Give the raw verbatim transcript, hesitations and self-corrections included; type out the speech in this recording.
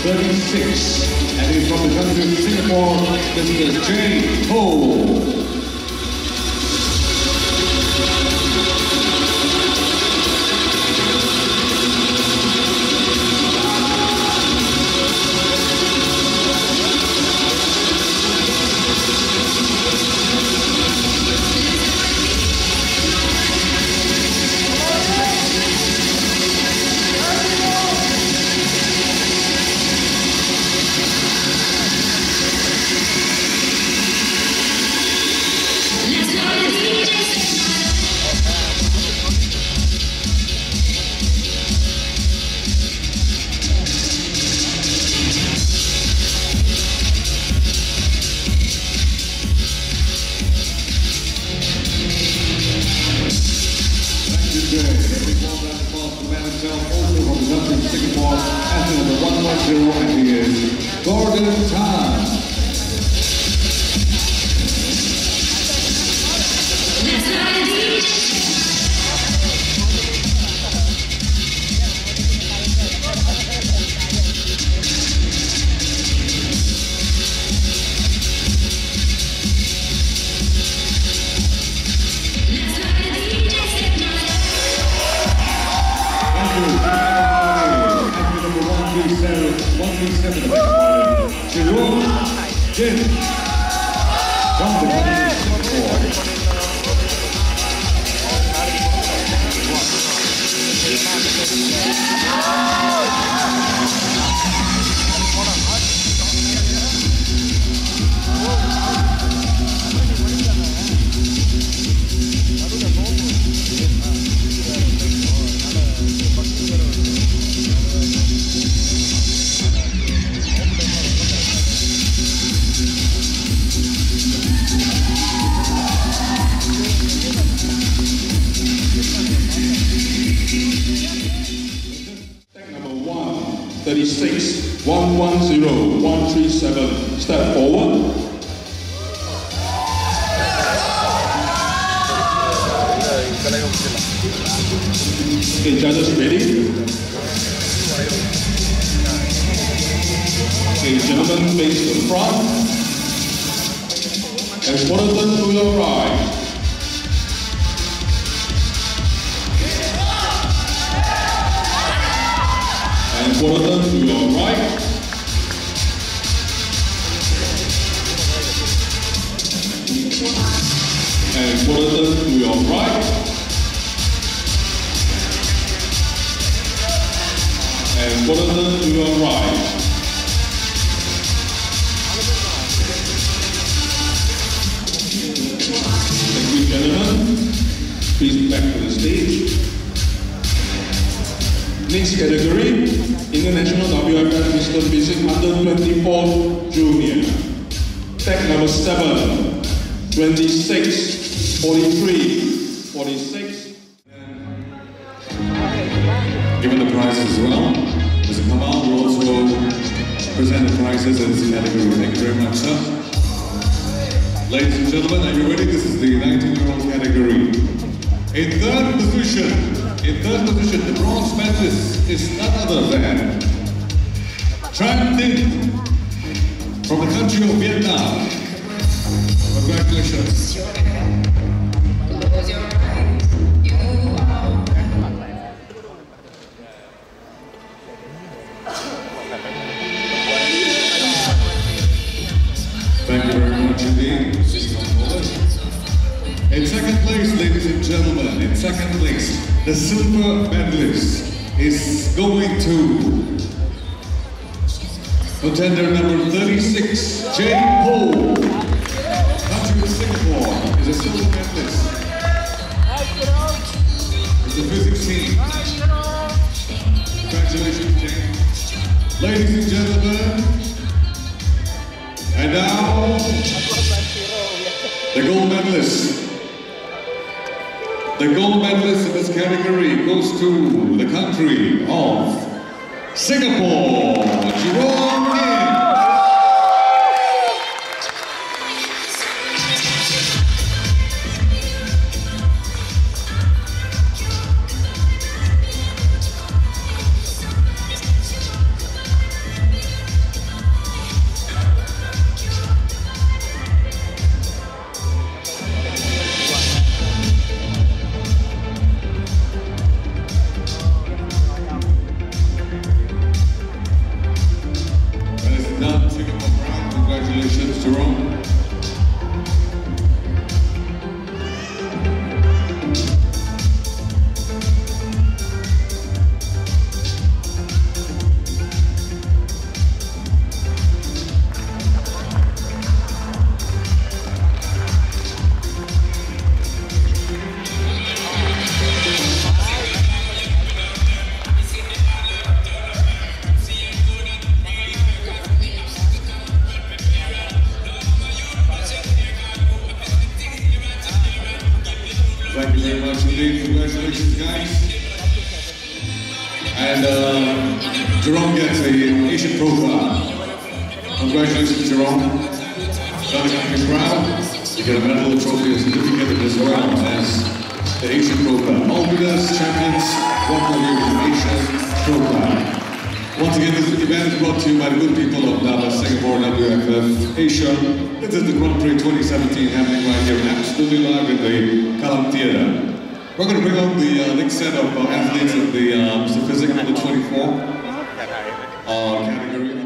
thirty-six, and he's from the country of Singapore, Mister Jay Poh. Gordon Tan. one twenty-seven, Jerome Ngin, from the country of thirty-six, one ten, one thirty-seven, step forward. Okay, judges ready? Okay, gentlemen, face to the front. And Gordon to your right. And Gordon to your right. And Gordon to your right. And Gordon to your right. Thank you, gentlemen. Please back to the stage. Next category, International W F F Asia Music Under twenty-four Junior. Tag number seven, twenty-six, forty-three, forty-six. Given the prizes as well, Mister Kamal Rose will present the prizes in this category. Thank you very much, sir. Ladies and gentlemen, are you ready? This is the nineteen-year-old category. In third position, in third position, the bronze medalist is none other than Tran Thinh from the country of Vietnam. Congratulations. Thank you very much indeed. In second place, ladies and gentlemen, gentlemen, in second place, the silver medalist is going to contender number thirty-six, Jay Poh. Country of Singapore is a silver medalist. It's the physics team. Congratulations, Jay. Ladies and gentlemen, and now the gold medalist. The gold medalist in this category goes to the country of Singapore, Jerome Ngin. Congratulations, Jerome. Thank you very much indeed. Congratulations, guys. And uh, Jerome gets an Asian profile. Congratulations, Jerome. Got a country proud. You get a medal, a trophy, a certificate as well as the Asian profile. All with us, champions, welcome you to Asian profile. Once again, this event is brought to you by the good people of Dallas, Singapore, W F F Asia. This is the Grand Prix twenty seventeen happening right here in absolutely live at the Kallang Theater. We're going to bring on the uh, next set of uh, athletes of the uh, physics number twenty-four uh, category.